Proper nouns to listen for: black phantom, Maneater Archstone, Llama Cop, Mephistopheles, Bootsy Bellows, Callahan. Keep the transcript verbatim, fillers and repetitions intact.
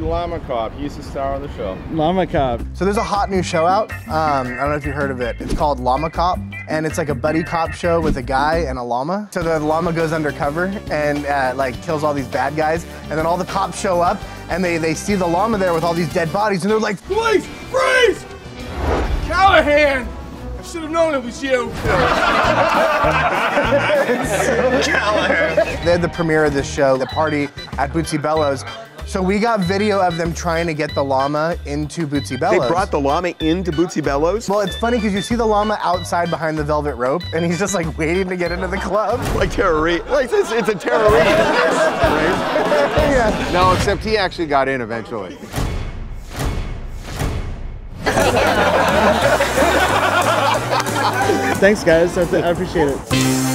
Llama Cop, he's the star of the show. Llama Cop. So there's a hot new show out, um, I don't know if you heard of it. It's called Llama Cop, and it's like a buddy cop show with a guy and a llama. So the llama goes undercover and uh, like kills all these bad guys, and then all the cops show up, and they, they see the llama there with all these dead bodies, and they're like, "Police, freeze! Callahan! I should have known it was you!" Callahan! They had the premiere of this show, the party at Bootsy Bellows. So we got video of them trying to get the llama into Bootsy Bellows. They brought the llama into Bootsy Bellows? Well, it's funny because you see the llama outside behind the velvet rope, and he's just like waiting to get into the club. Like terrorist. Like it's, it's a terrorist. Yeah. No, except he actually got in eventually. Thanks, guys. I appreciate it.